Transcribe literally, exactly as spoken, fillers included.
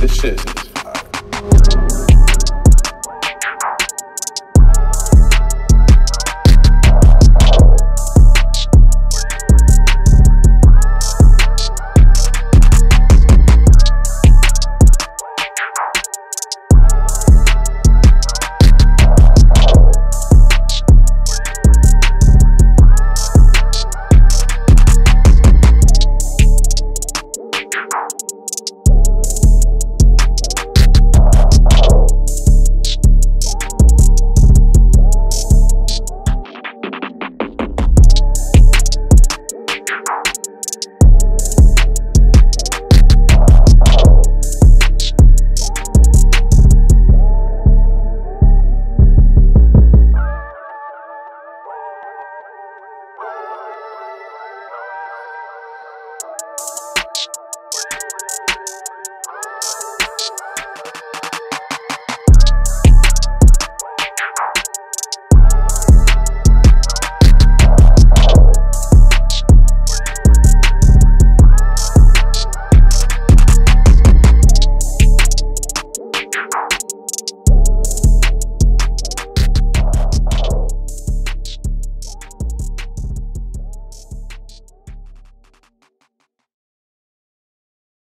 This shit.